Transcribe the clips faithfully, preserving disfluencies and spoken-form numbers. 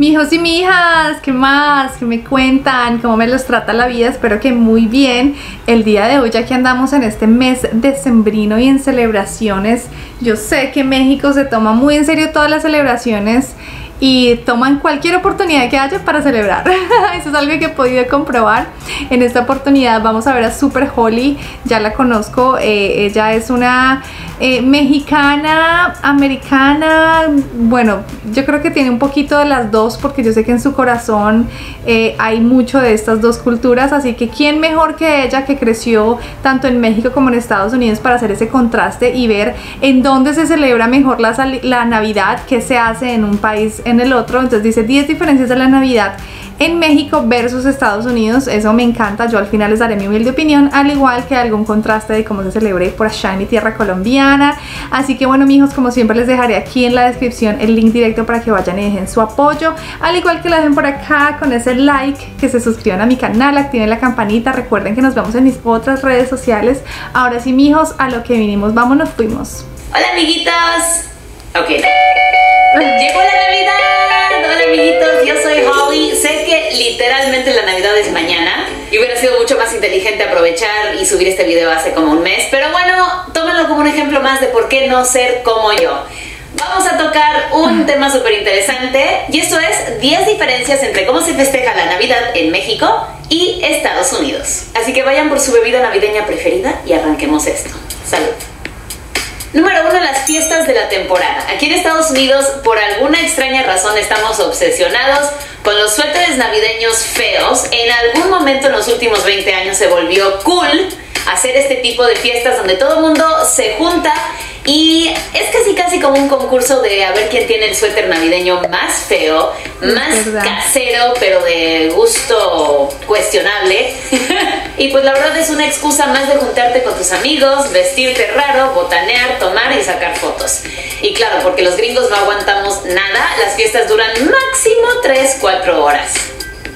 Mijos y mijas, ¿qué más? ¿Qué me cuentan? ¿Cómo me los trata la vida? Espero que muy bien. El día de hoy, ya que andamos en este mes decembrino y en celebraciones, yo sé que México se toma muy en serio todas las celebraciones y toman cualquier oportunidad que haya para celebrar. Eso es algo que he podido comprobar. En esta oportunidad vamos a ver a Super Holly. Ya la conozco, eh, ella es una eh, mexicana, americana. Bueno, yo creo que tiene un poquito de las dos, porque yo sé que en su corazón eh, hay mucho de estas dos culturas. Así que quién mejor que ella, que creció tanto en México como en Estados Unidos, para hacer ese contraste y ver en dónde se celebra mejor la, la Navidad, qué se hace en un país en el otro. Entonces dice diez diferencias de la Navidad en México versus Estados Unidos. Eso me encanta. Yo al final les daré mi humilde opinión, al igual que algún contraste de cómo se celebre por allá en mi tierra colombiana. Así que bueno, mijos, como siempre les dejaré aquí en la descripción el link directo para que vayan y dejen su apoyo, al igual que la dejen por acá con ese like, que se suscriban a mi canal, activen la campanita. Recuerden que nos vemos en mis otras redes sociales. Ahora sí, mijos, a lo que vinimos, vámonos, fuimos. Hola, amiguitos. Ok, llegó la Navidad. Hola, amiguitos, yo soy Holly. Sé que literalmente la Navidad es mañana y hubiera sido mucho más inteligente aprovechar y subir este video hace como un mes, pero bueno, tómenlo como un ejemplo más de por qué no ser como yo. Vamos a tocar un tema súper interesante, y esto es diez diferencias entre cómo se festeja la Navidad en México y Estados Unidos. Así que vayan por su bebida navideña preferida y arranquemos esto. Salud. Número uno, las fiestas de la temporada. Aquí en Estados Unidos, por alguna extraña razón, estamos obsesionados con los suéteres navideños feos. En algún momento en los últimos veinte años se volvió cool hacer este tipo de fiestas donde todo el mundo se junta y es casi casi como un concurso de a ver quién tiene el suéter navideño más feo, más casero, pero de gusto cuestionable. Y pues la verdad es una excusa más de juntarte con tus amigos, vestirte raro, botanear, tomar y sacar fotos. Y claro, porque los gringos no aguantamos nada, las fiestas duran máximo tres a cuatro horas.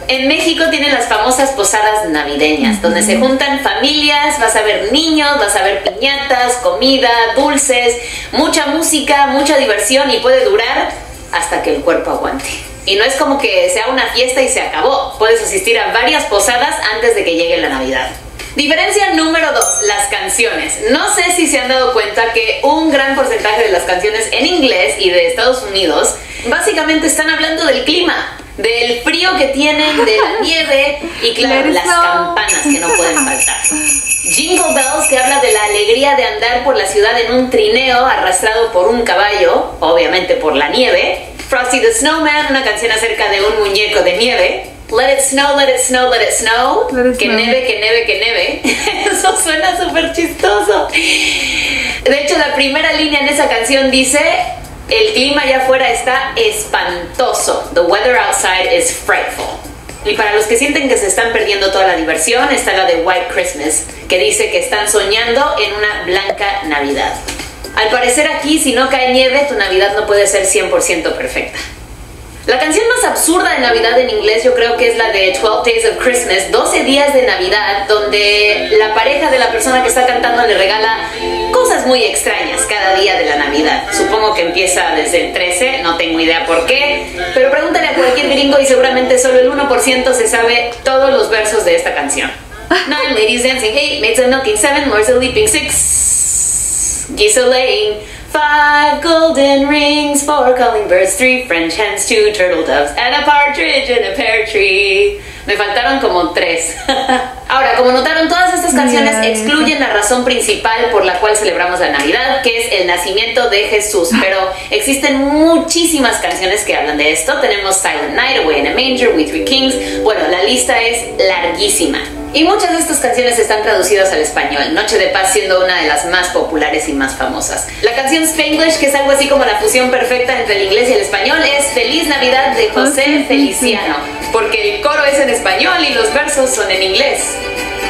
En México tienen las famosas posadas navideñas, donde se juntan familias, vas a ver niños, vas a ver piñatas, comida, dulces, mucha música, mucha diversión, y puede durar hasta que el cuerpo aguante. Y no es como que sea una fiesta y se acabó, puedes asistir a varias posadas antes de que llegue la Navidad. Diferencia número dos, las canciones. No sé si se han dado cuenta que un gran porcentaje de las canciones en inglés y de Estados Unidos básicamente están hablando del clima, del frío que tienen, de la nieve y claro, las campanas que no pueden faltar. Jingle Bells, que habla de la alegría de andar por la ciudad en un trineo arrastrado por un caballo, obviamente por la nieve. Frosty the Snowman, una canción acerca de un muñeco de nieve. Let It Snow, Let It Snow, Let It Snow, let it que snow. Neve, que neve, que neve. Eso suena súper chistoso. De hecho, la primera línea en esa canción dice: el clima allá afuera está espantoso. The weather outside is frightful. Y para los que sienten que se están perdiendo toda la diversión, está la de White Christmas, que dice que están soñando en una blanca Navidad. Al parecer aquí, si no cae nieve, tu Navidad no puede ser cien por ciento perfecta. La canción más absurda de Navidad en inglés, yo creo que es la de twelve Days of Christmas, doce días de Navidad, donde la pareja de la persona que está cantando le regala cosas muy extrañas cada día de la Navidad. Supongo que empieza desde el trece, no tengo idea por qué, pero pregúntale a cualquier gringo y seguramente solo el uno por ciento se sabe todos los versos de esta canción. Nine ladies dancing, eight maids a milking, seven lords a leaping, six geese a laying, five golden rings, four calling birds, three French hens, two turtle doves, and a partridge in a pear tree. Me faltaron como tres. Ahora, como notaron, todas estas canciones excluyen la razón principal por la cual celebramos la Navidad, que es el nacimiento de Jesús, pero existen muchísimas canciones que hablan de esto. Tenemos Silent Night, Away in a Manger, We Three Kings. Bueno, la lista es larguísima. Y muchas de estas canciones están traducidas al español, Noche de Paz siendo una de las más populares y más famosas. La canción Spanglish, que es algo así como la fusión perfecta entre el inglés y el español, es Feliz Navidad de José Feliciano, porque el coro es en español y los versos son en inglés.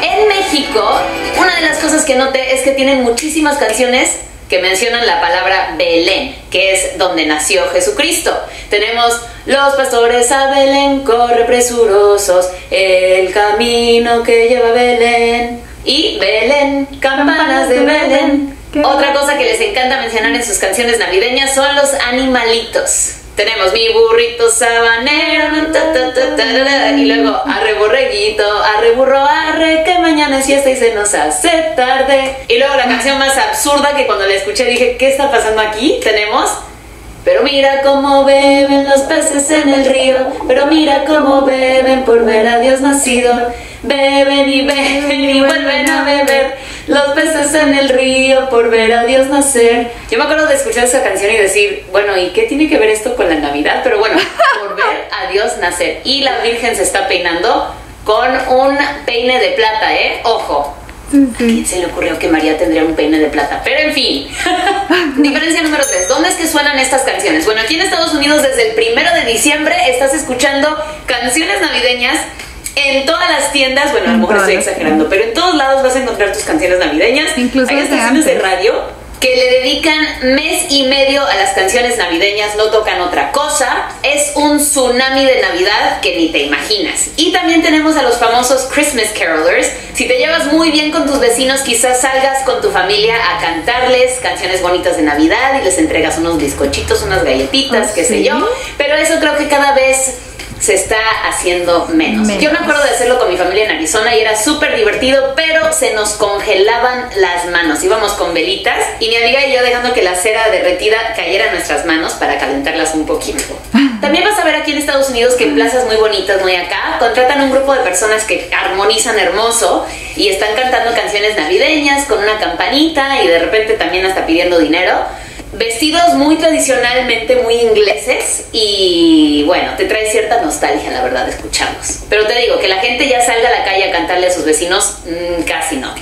En México, una de las cosas que noté es que tienen muchísimas canciones que mencionan la palabra Belén, que es donde nació Jesucristo. Tenemos Los pastores a Belén corre presurosos, el camino que lleva a Belén, y Belén, campanas de Belén. Otra cosa que les encanta mencionar en sus canciones navideñas son los animalitos. Tenemos mi burrito sabanero, ta, ta, ta, ta, ta, ta, y luego arre borreguito, arre burro, arre, que mañana es fiesta y se nos hace tarde. Y luego la canción más absurda que cuando la escuché dije, ¿qué está pasando aquí? Tenemos, pero mira cómo beben los peces en el río, pero mira cómo beben por ver a Dios nacido. Beben y beben y vuelven a beber los peces en el río por ver a Dios nacer. Yo me acuerdo de escuchar esa canción y decir, bueno, ¿y qué tiene que ver esto con la Navidad? Pero bueno, por ver a Dios nacer. Y la Virgen se está peinando con un peine de plata, ¿eh? Ojo. ¿A quién se le ocurrió que María tendría un peine de plata? Pero en fin. Diferencia número tres. ¿Dónde es que suenan estas canciones? Bueno, aquí en Estados Unidos desde el primero de diciembre estás escuchando canciones navideñas en todas las tiendas. Bueno, a lo mejor estoy exagerando, pero en todos lados vas a encontrar tus canciones navideñas. Incluso hay estaciones de radio que le dedican mes y medio a las canciones navideñas, no tocan otra cosa. Es un tsunami de Navidad que ni te imaginas. Y también tenemos a los famosos Christmas Carolers. Si te llevas muy bien con tus vecinos, quizás salgas con tu familia a cantarles canciones bonitas de Navidad y les entregas unos bizcochitos, unas galletitas, oh, qué ¿sí? sé yo. Pero eso creo que cada vez se está haciendo menos. menos. Yo me acuerdo de hacerlo con mi familia en Arizona y era súper divertido, pero se nos congelaban las manos. Íbamos con velitas y mi amiga y yo dejando que la cera derretida cayera en nuestras manos para calentarlas un poquito. También vas a ver aquí en Estados Unidos que en plazas muy bonitas, muy acá, contratan un grupo de personas que armonizan hermoso y están cantando canciones navideñas con una campanita y de repente también hasta pidiendo dinero. Vestidos muy tradicionalmente muy ingleses y bueno, te trae cierta nostalgia la verdad de escucharlos. Pero te digo, que la gente ya salga a la calle a cantarle a sus vecinos, mmm, casi no.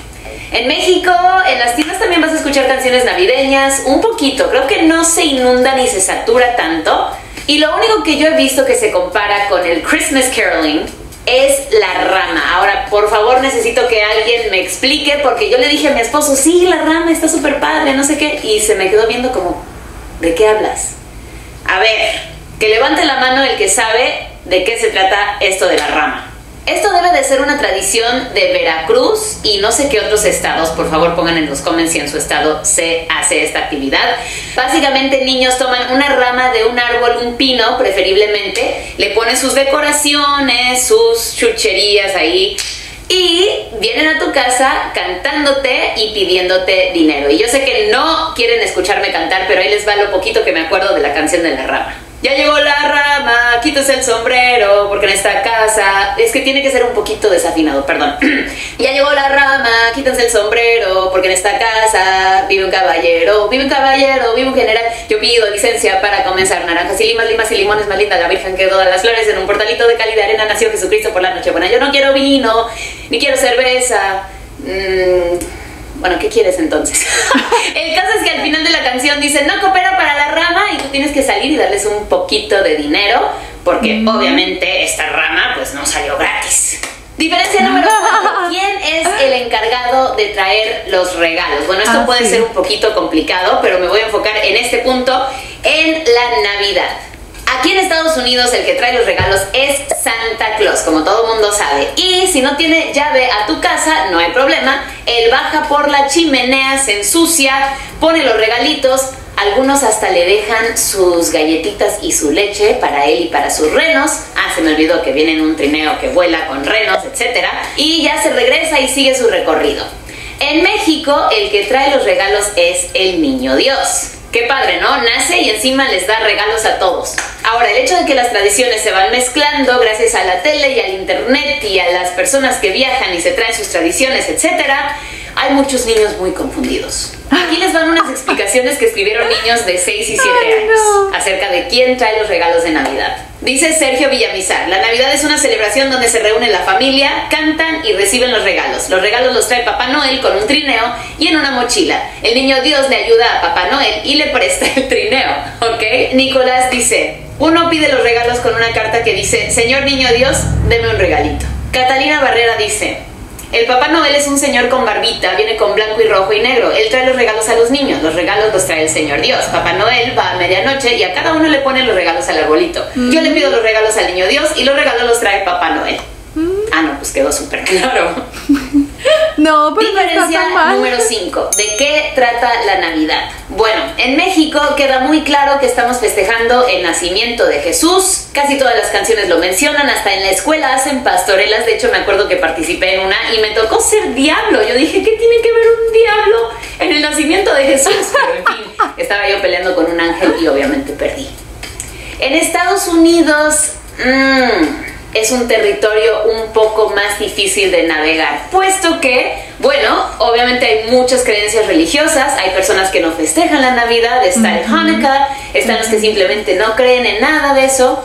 En México, en las tiendas también vas a escuchar canciones navideñas, un poquito, creo que no se inunda ni se satura tanto. Y lo único que yo he visto que se compara con el Christmas caroling es la rama. Ahora, por favor, necesito que alguien me explique porque yo le dije a mi esposo, sí, la rama está súper padre, no sé qué, y se me quedó viendo como, ¿de qué hablas? A ver, que levante la mano el que sabe de qué se trata esto de la rama. Esto debe de ser una tradición de Veracruz y no sé qué otros estados. Por favor, pongan en los comments si en su estado se hace esta actividad. Básicamente, niños toman una rama de un árbol, un pino preferiblemente, le ponen sus decoraciones, sus chucherías ahí y vienen a tu casa cantándote y pidiéndote dinero. Y yo sé que no quieren escucharme cantar, pero ahí les va lo poquito que me acuerdo de la canción de la rama. Ya llegó la rama, quítese el sombrero, porque en esta casa... Es que tiene que ser un poquito desafinado, perdón. Ya llegó la rama, quítense el sombrero, porque en esta casa vive un caballero, vive un caballero, vive un general. Yo pido licencia para comenzar. Naranjas y limas, limas y limones, más linda la virgen que todas las flores. En un portalito de cal y de arena nació Jesucristo por la noche. Bueno, yo no quiero vino, ni quiero cerveza. Mmm... Bueno, ¿qué quieres entonces? El caso es que al final de la canción dicen, no coopera para la rama y tú tienes que salir y darles un poquito de dinero porque mm. obviamente esta rama pues no salió gratis. Diferencia número uno, ¿quién es el encargado de traer los regalos? Bueno, esto ah, puede sí. ser un poquito complicado, pero me voy a enfocar en este punto en la Navidad. Aquí en Estados Unidos el que trae los regalos es Santa Claus, como todo mundo sabe. Y si no tiene llave a tu casa, no hay problema. Él baja por la chimenea, se ensucia, pone los regalitos. Algunos hasta le dejan sus galletitas y su leche para él y para sus renos. Ah, se me olvidó que viene en un trineo que vuela con renos, etcétera. Y ya se regresa y sigue su recorrido. En México el que trae los regalos es el Niño Dios. Qué padre, ¿no? Nace y encima les da regalos a todos. Ahora, el hecho de que las tradiciones se van mezclando gracias a la tele y al internet y a las personas que viajan y se traen sus tradiciones, etcétera, hay muchos niños muy confundidos. Aquí les van unas explicaciones que escribieron niños de seis y siete Ay, años no. acerca de quién trae los regalos de Navidad. Dice Sergio Villamizar, la Navidad es una celebración donde se reúne la familia, cantan y reciben los regalos. Los regalos los trae Papá Noel con un trineo y en una mochila. El Niño Dios le ayuda a Papá Noel y le presta el trineo, ¿ok? Nicolás dice, uno pide los regalos con una carta que dice, Señor Niño Dios, deme un regalito. Catalina Barrera dice, el Papá Noel es un señor con barbita, viene con blanco y rojo y negro. Él trae los regalos a los niños, los regalos los trae el Señor Dios. Papá Noel va a medianoche y a cada uno le pone los regalos al arbolito. Mm. Yo le pido los regalos al Niño Dios y los regalos los trae Papá Noel. Mm. Ah, no, pues quedó súper claro. No, pero diferencia no número cinco. ¿De qué trata la Navidad? Bueno, en México queda muy claro que estamos festejando el nacimiento de Jesús. Casi todas las canciones lo mencionan, hasta en la escuela hacen pastorelas. De hecho, me acuerdo que participé en una y me tocó ser diablo. Yo dije, ¿qué tiene que ver un diablo en el nacimiento de Jesús? Pero en fin, estaba yo peleando con un ángel y obviamente perdí. En Estados Unidos... Mmm, es un territorio un poco más difícil de navegar, puesto que, bueno, obviamente hay muchas creencias religiosas, hay personas que no festejan la Navidad, está el Hanukkah, están los que simplemente no creen en nada de eso,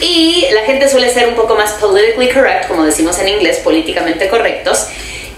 y la gente suele ser un poco más politically correct, como decimos en inglés, políticamente correctos,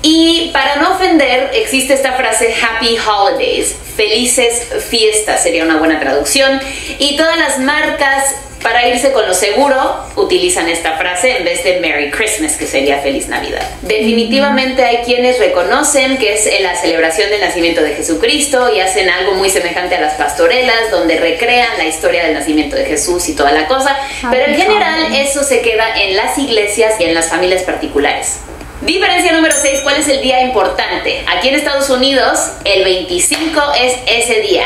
y para no ofender existe esta frase Happy Holidays, felices fiestas sería una buena traducción, y todas las marcas para irse con lo seguro, utilizan esta frase en vez de Merry Christmas, que sería Feliz Navidad. Definitivamente hay quienes reconocen que es la celebración del nacimiento de Jesucristo y hacen algo muy semejante a las pastorelas, donde recrean la historia del nacimiento de Jesús y toda la cosa, pero en general eso se queda en las iglesias y en las familias particulares. Diferencia número seis, ¿cuál es el día importante? Aquí en Estados Unidos, el veinticinco es ese día,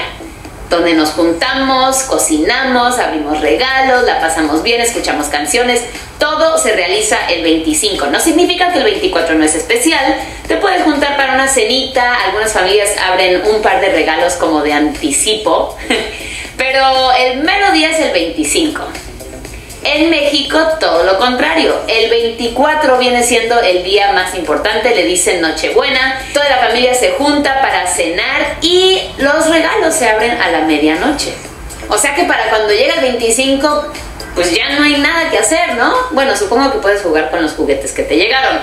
donde nos juntamos, cocinamos, abrimos regalos, la pasamos bien, escuchamos canciones, todo se realiza el veinticinco. No significa que el veinticuatro no es especial, te puedes juntar para una cenita, algunas familias abren un par de regalos como de anticipo, pero el mero día es el veinticinco. En México todo lo contrario, el veinticuatro viene siendo el día más importante, le dicen Nochebuena, toda la familia se junta para cenar y los regalos se abren a la medianoche. O sea que para cuando llega el veinticinco, pues ya no hay nada que hacer, ¿no? Bueno, supongo que puedes jugar con los juguetes que te llegaron.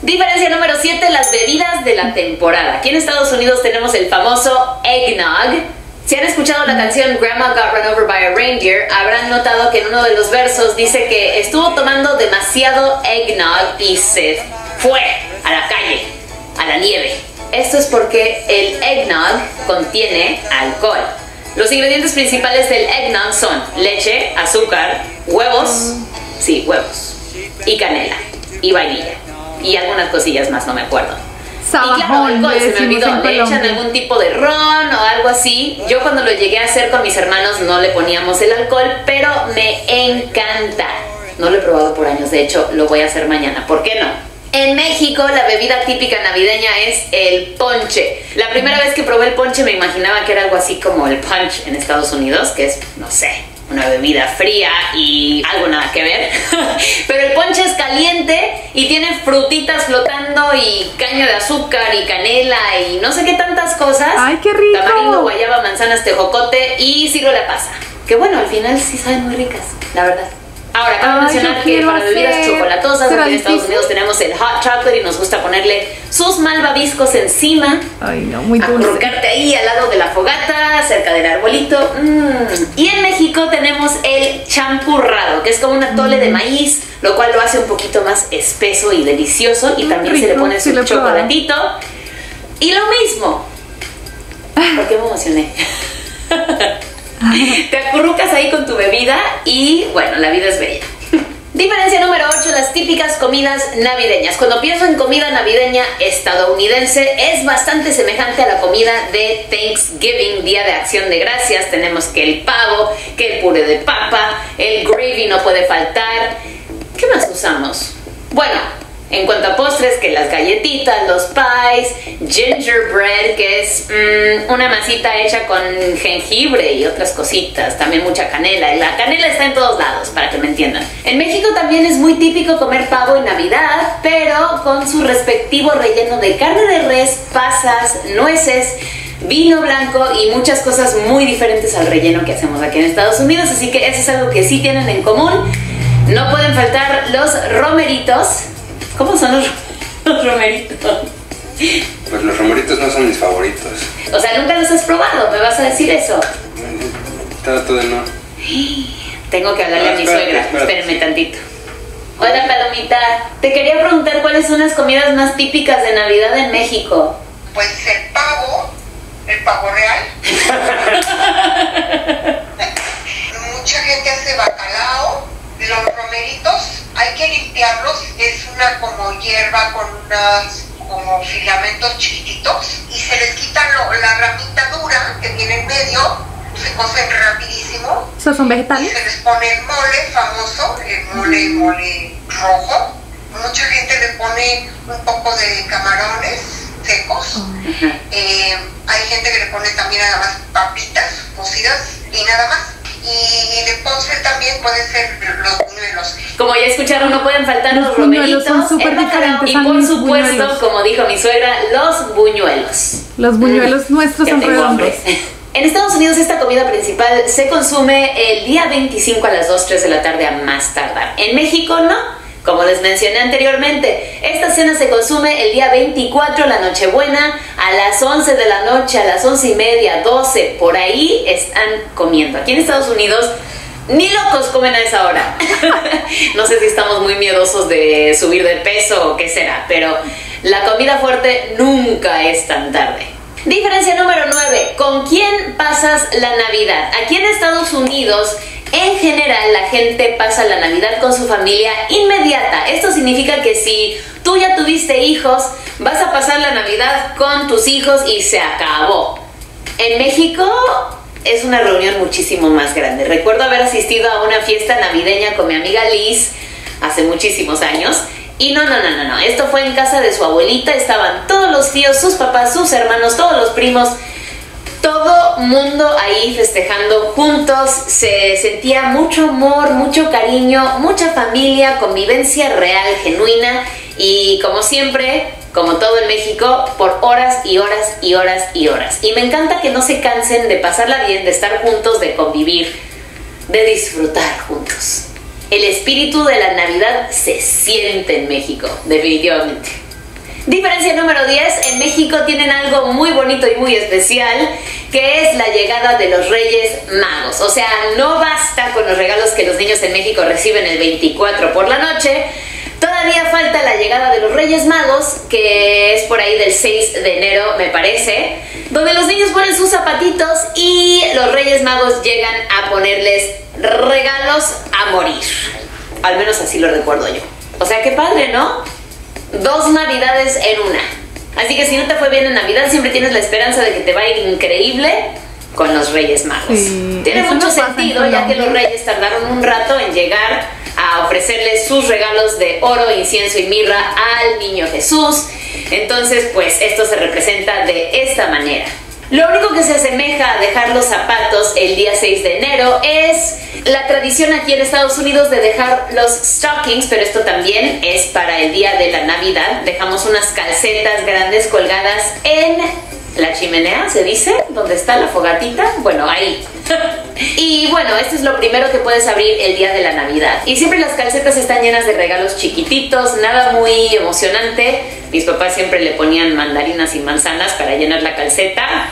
Diferencia número siete, las bebidas de la temporada. Aquí en Estados Unidos tenemos el famoso eggnog. Si han escuchado la canción Grandma Got Run Over by a Reindeer, habrán notado que en uno de los versos dice que estuvo tomando demasiado eggnog y se fue a la calle, a la nieve. Esto es porque el eggnog contiene alcohol. Los ingredientes principales del eggnog son leche, azúcar, huevos, sí, huevos, y canela, y vainilla, y algunas cosillas más, no me acuerdo. Y claro, alcohol, se me olvidó, le echan algún tipo de ron o algo así. Yo cuando lo llegué a hacer con mis hermanos no le poníamos el alcohol, pero me encanta. No lo he probado por años, de hecho lo voy a hacer mañana, ¿por qué no? En México la bebida típica navideña es el ponche. La primera vez que probé el ponche me imaginaba que era algo así como el punch en Estados Unidos, que es, no sé, una bebida fría y algo nada que ver. Pero el ponche es caliente y tiene frutitas flotando y caña de azúcar y canela y no sé qué tantas cosas. ¡Ay, qué rico! Tamarindo, guayaba, manzanas, tejocote y sirve la pasa. Que bueno, al final sí saben muy ricas, la verdad. Ahora, cabe mencionar que para bebidas chocolatosas en Estados Unidos tenemos el hot chocolate y nos gusta ponerle sus malvaviscos encima. Ay, no, muy dulce. Acurrucarte ahí al lado de la fogata, cerca del arbolito. Mm. Y en México tenemos el champurrado, que es como un atole mm. de maíz, lo cual lo hace un poquito más espeso y delicioso. Y muy también rico, se le pone su si chocolatito. Y lo mismo. ¿Por qué me emocioné? Te acurrucas ahí con tu bebida y, bueno, la vida es bella. Diferencia número ocho, las típicas comidas navideñas. Cuando pienso en comida navideña estadounidense, es bastante semejante a la comida de Thanksgiving, Día de Acción de Gracias. Tenemos que el pavo, que el puré de papa, el gravy no puede faltar. ¿Qué más usamos? Bueno, en cuanto a postres, que las galletitas, los pies, gingerbread, que es mmm, una masita hecha con jengibre y otras cositas, también mucha canela. La canela está en todos lados, para que me entiendan. En México también es muy típico comer pavo en Navidad, pero con su respectivo relleno de carne de res, pasas, nueces, vino blanco y muchas cosas muy diferentes al relleno que hacemos aquí en Estados Unidos, así que eso es algo que sí tienen en común. No pueden faltar los romeritos. ¿Cómo son los, los romeritos? Pues los romeritos no son mis favoritos. O sea, ¿nunca los has probado? ¿Me vas a decir eso? Trato de no. Tengo que hablarle no, a mi espérate, suegra. Espérate. Espérenme tantito. Hola, Palomita. Te quería preguntar cuáles son las comidas más típicas de Navidad en México. Pues el pavo, el pavo real. Mucha gente hace bacalao. Los romeritos hay que limpiarlos, es una como hierba con unas como filamentos chiquititos y se les quita lo, la ramita dura que viene en medio, se cocen rapidísimo. ¿Esos son vegetales? Y se les pone el mole famoso, el mole, mole rojo. Mucha gente le pone un poco de camarones secos. Uh-huh. eh, hay gente que le pone también nada más papitas cocidas y nada más. Y de postre también pueden ser los buñuelos. Como ya escucharon, no pueden faltar los, los romeritos, son súper diferentes. Y por supuesto, buñuelos. Como dijo mi suegra, los buñuelos. Los buñuelos mm. nuestros son redondos. En Estados Unidos esta comida principal se consume el día veinticinco a las dos, tres de la tarde a más tardar. En México no. Como les mencioné anteriormente, esta cena se consume el día veinticuatro, la Nochebuena, a las once de la noche, a las once y media, doce, por ahí están comiendo. Aquí en Estados Unidos, ni locos comen a esa hora. No sé si estamos muy miedosos de subir de peso o qué será, pero la comida fuerte nunca es tan tarde. Diferencia número nueve, ¿con quién pasas la Navidad? Aquí en Estados Unidos, en general, la gente pasa la Navidad con su familia inmediata. Esto significa que si tú ya tuviste hijos, vas a pasar la Navidad con tus hijos y se acabó. En México es una reunión muchísimo más grande. Recuerdo haber asistido a una fiesta navideña con mi amiga Liz hace muchísimos años. Y no, no, no, no, no. Esto fue en casa de su abuelita. Estaban todos los tíos, sus papás, sus hermanos, todos los primos. Todo mundo ahí festejando juntos, se sentía mucho amor, mucho cariño, mucha familia, convivencia real, genuina y como siempre, como todo en México, por horas y horas y horas y horas. Y me encanta que no se cansen de pasarla bien, de estar juntos, de convivir, de disfrutar juntos. El espíritu de la Navidad se siente en México, definitivamente. Diferencia número diez, en México tienen algo muy bonito y muy especial, que es la llegada de los Reyes Magos. O sea, no basta con los regalos que los niños en México reciben el veinticuatro por la noche, todavía falta la llegada de los Reyes Magos, que es por ahí del seis de enero, me parece, donde los niños ponen sus zapatitos y los Reyes Magos llegan a ponerles regalos a morir. Al menos así lo recuerdo yo. O sea, qué padre, ¿no? Dos navidades en una. Así que si no te fue bien en Navidad, siempre tienes la esperanza de que te va a ir increíble con los Reyes Magos. Sí, tiene mucho sentido, ya que los Reyes tardaron un rato en llegar a ofrecerles sus regalos de oro, incienso y mirra al niño Jesús. Entonces, pues esto se representa de esta manera. Lo único que se asemeja a dejar los zapatos el día seis de enero es la tradición aquí en Estados Unidos de dejar los stockings, pero esto también es para el día de la Navidad. Dejamos unas calcetas grandes colgadas en la chimenea, ¿se dice? ¿Dónde está la fogatita? Bueno, ahí. Y bueno, esto es lo primero que puedes abrir el día de la Navidad. Y siempre las calcetas están llenas de regalos chiquititos, nada muy emocionante. Mis papás siempre le ponían mandarinas y manzanas para llenar la calceta.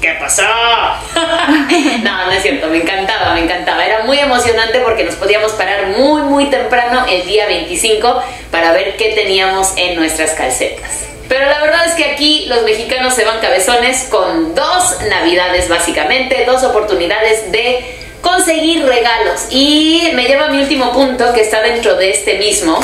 ¿Qué pasó? No, no es cierto, me encantaba, me encantaba. Era muy emocionante porque nos podíamos parar muy, muy temprano el día veinticinco para ver qué teníamos en nuestras calcetas. Pero la verdad es que aquí los mexicanos se van cabezones con dos navidades básicamente, dos oportunidades de conseguir regalos. Y me lleva a mi último punto que está dentro de este mismo.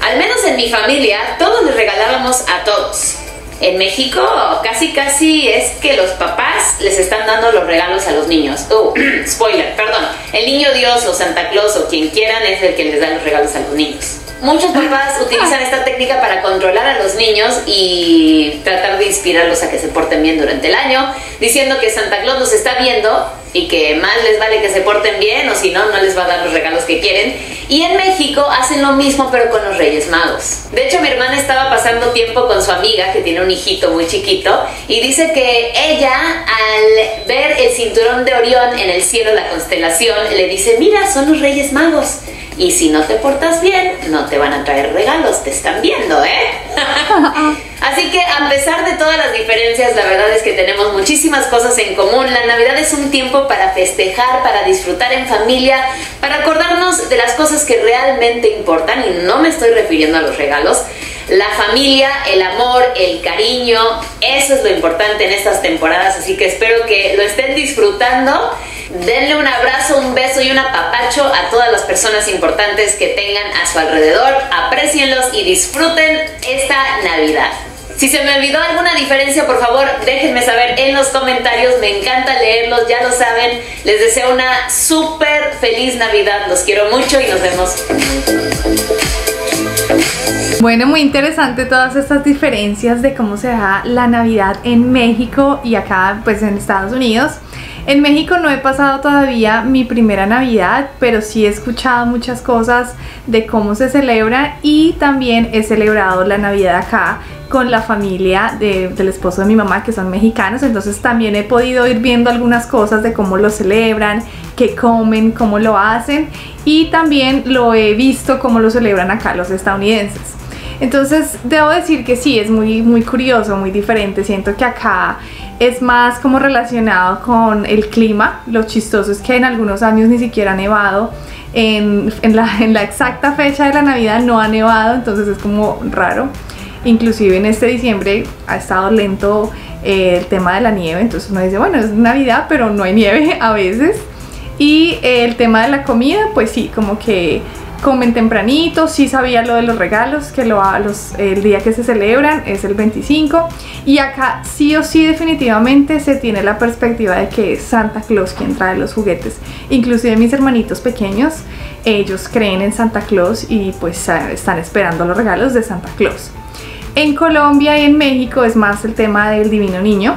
Al menos en mi familia todos les regalábamos a todos. En México casi casi es que los papás les están dando los regalos a los niños. Oh, spoiler, perdón. El niño Dios o Santa Claus o quien quieran es el que les da los regalos a los niños. Muchos papás utilizan esta técnica para controlar a los niños y tratar de inspirarlos a que se porten bien durante el año, diciendo que Santa Claus los está viendo y que más les vale que se porten bien o si no, no les va a dar los regalos que quieren. Y en México hacen lo mismo pero con los Reyes Magos. De hecho, mi hermana estaba pasando tiempo con su amiga que tiene un hijito muy chiquito y dice que ella, al ver el cinturón de Orión en el cielo, la constelación, le dice, mira, son los Reyes Magos. Y si no te portas bien, no te van a traer regalos, te están viendo, ¿eh? Así que a pesar de todas las diferencias, la verdad es que tenemos muchísimas cosas en común. La Navidad es un tiempo para festejar, para disfrutar en familia, para acordarnos de las cosas que realmente importan, y no me estoy refiriendo a los regalos. La familia, el amor, el cariño, eso es lo importante en estas temporadas, así que espero que lo estén disfrutando. Denle un abrazo, un beso y un apapacho a todas las personas importantes que tengan a su alrededor. Aprécienlos y disfruten esta Navidad. Si se me olvidó alguna diferencia, por favor, déjenme saber en los comentarios. Me encanta leerlos, ya lo saben. Les deseo una súper feliz Navidad. Los quiero mucho y nos vemos. Bueno, muy interesante todas estas diferencias de cómo se da la Navidad en México y acá, pues, en Estados Unidos. En México no he pasado todavía mi primera Navidad, pero sí he escuchado muchas cosas de cómo se celebra y también he celebrado la Navidad acá con la familia de, del esposo de mi mamá, que son mexicanos, entonces también he podido ir viendo algunas cosas de cómo lo celebran, qué comen, cómo lo hacen y también lo he visto cómo lo celebran acá los estadounidenses. Entonces debo decir que sí, es muy, muy curioso, muy diferente. Siento que acá es más como relacionado con el clima. Lo chistoso es que en algunos años ni siquiera ha nevado. En, en, la, en la exacta fecha de la Navidad no ha nevado, entonces es como raro. Inclusive en este diciembre ha estado lento eh, el tema de la nieve, entonces uno dice, bueno, es Navidad, pero no hay nieve a veces. Y eh, el tema de la comida, pues sí, como que comen tempranito. Sí sabía lo de los regalos, que lo, los, el día que se celebran es el veinticinco, y acá sí o sí definitivamente se tiene la perspectiva de que es Santa Claus quien trae los juguetes. Inclusive mis hermanitos pequeños, ellos creen en Santa Claus y pues están esperando los regalos de Santa Claus. En Colombia y en México es más el tema del divino niño.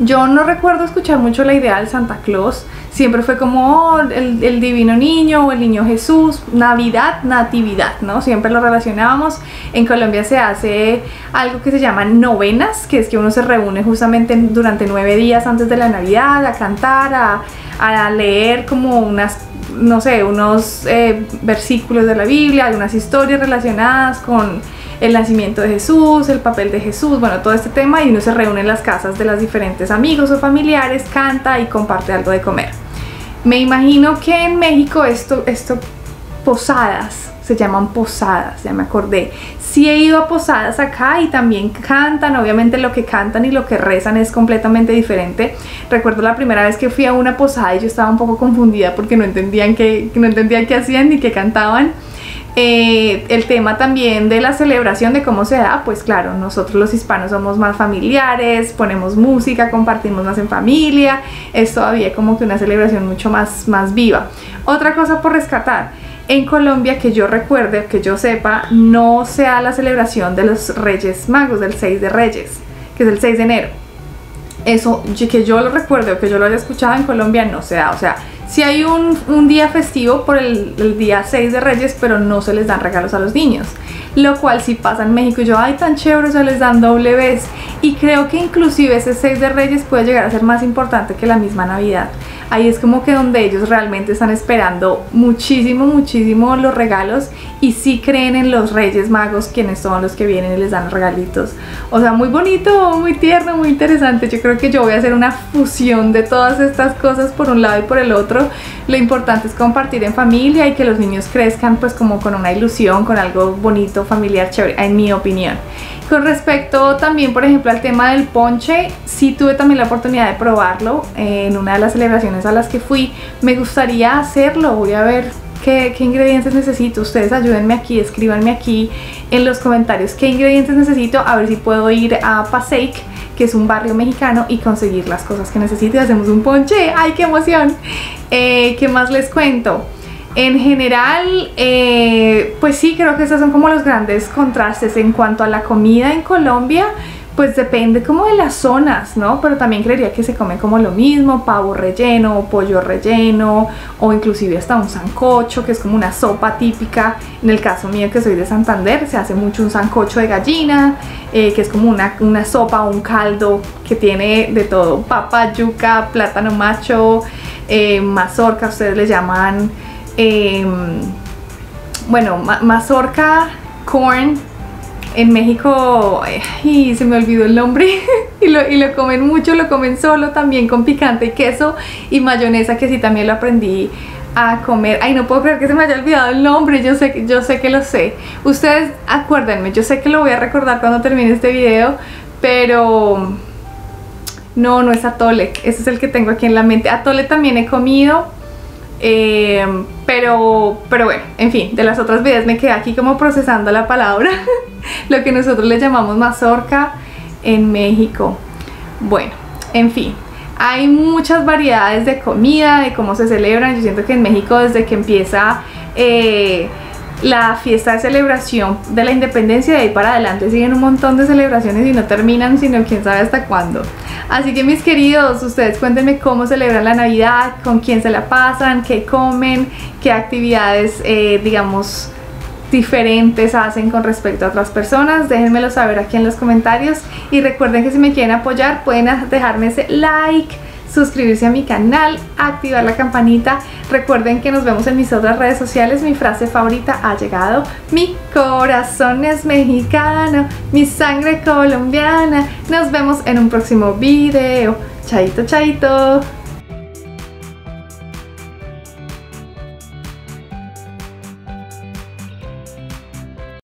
Yo no recuerdo escuchar mucho la idea del Santa Claus. Siempre fue como oh, el, el divino niño o el niño Jesús, Navidad, natividad, ¿no? Siempre lo relacionábamos. En Colombia se hace algo que se llama novenas, que es que uno se reúne justamente durante nueve días antes de la Navidad a cantar, a, a leer como unas, no sé, unos eh, versículos de la Biblia, algunas historias relacionadas con el nacimiento de Jesús, el papel de Jesús, bueno, todo este tema, y uno se reúne en las casas de los diferentes amigos o familiares, canta y comparte algo de comer. Me imagino que en México esto, esto, posadas, se llaman posadas, ya me acordé. Sí he ido a posadas acá y también cantan, obviamente lo que cantan y lo que rezan es completamente diferente. Recuerdo la primera vez que fui a una posada y yo estaba un poco confundida porque no entendían qué, no entendían qué hacían ni qué cantaban. Eh, el tema también de la celebración, de cómo se da, pues claro, nosotros los hispanos somos más familiares, ponemos música, compartimos más en familia, es todavía como que una celebración mucho más, más viva. Otra cosa por rescatar, en Colombia, que yo recuerde, que yo sepa, no se da la celebración de los Reyes Magos, del seis de Reyes, que es el seis de enero. Eso, que yo lo recuerde o que yo lo haya escuchado, en Colombia no se da, o sea, sí hay un, un día festivo por el, el día seis de Reyes, pero no se les dan regalos a los niños. Lo cual sí pasa en México, y yo, ay, tan chévere, se les dan doble vez. Y creo que inclusive ese seis de Reyes puede llegar a ser más importante que la misma Navidad. Ahí es como que donde ellos realmente están esperando muchísimo, muchísimo los regalos, y sí creen en los Reyes Magos, quienes son los que vienen y les dan los regalitos. O sea, muy bonito, muy tierno, muy interesante. Yo creo que yo voy a hacer una fusión de todas estas cosas por un lado y por el otro. Lo importante es compartir en familia y que los niños crezcan pues como con una ilusión, con algo bonito, familiar, chévere, en mi opinión. Con respecto también, por ejemplo, al tema del ponche, sí tuve también la oportunidad de probarlo en una de las celebraciones a las que fui. Me gustaría hacerlo, voy a ver qué, qué ingredientes necesito. Ustedes ayúdenme aquí, escríbanme aquí en los comentarios qué ingredientes necesito, a ver si puedo ir a Paseic, que es un barrio mexicano, y conseguir las cosas que necesito y hacemos un ponche. ¡Ay, qué emoción! Eh, ¿Qué más les cuento? En general, eh, pues sí, creo que esos son como los grandes contrastes. En cuanto a la comida en Colombia, pues depende como de las zonas, ¿no? Pero también creería que se come como lo mismo, pavo relleno, o pollo relleno, o inclusive hasta un sancocho, que es como una sopa típica. En el caso mío, que soy de Santander, se hace mucho un sancocho de gallina, eh, que es como una, una sopa o un caldo que tiene de todo, papa, yuca, plátano macho, eh, mazorca, ustedes le llaman, eh, bueno, ma mazorca, corn. En México, y se me olvidó el nombre, y, lo, y lo comen mucho, lo comen solo, también con picante y queso y mayonesa, que sí también lo aprendí a comer. Ay, no puedo creer que se me haya olvidado el nombre, yo sé, yo sé que lo sé. Ustedes acuérdenme, yo sé que lo voy a recordar cuando termine este video, pero No, no es atole, ese es el que tengo aquí en la mente. Atole también he comido, eh, pero, pero bueno, en fin, de las otras vidas me quedé aquí como procesando la palabra. Lo que nosotros le llamamos mazorca en México. Bueno, en fin, hay muchas variedades de comida, de cómo se celebran. Yo siento que en México desde que empieza eh, la fiesta de celebración de la independencia, de ahí para adelante siguen un montón de celebraciones y no terminan, sino quién sabe hasta cuándo. Así que mis queridos, ustedes cuéntenme cómo celebran la Navidad, con quién se la pasan, qué comen, qué actividades, eh, digamos, diferentes hacen con respecto a otras personas. Déjenmelo saber aquí en los comentarios y recuerden que si me quieren apoyar pueden dejarme ese like, suscribirse a mi canal, activar la campanita. Recuerden que nos vemos en mis otras redes sociales. Mi frase favorita ha llegado: mi corazón es mexicano, mi sangre colombiana. Nos vemos en un próximo video. Chaito, chaito.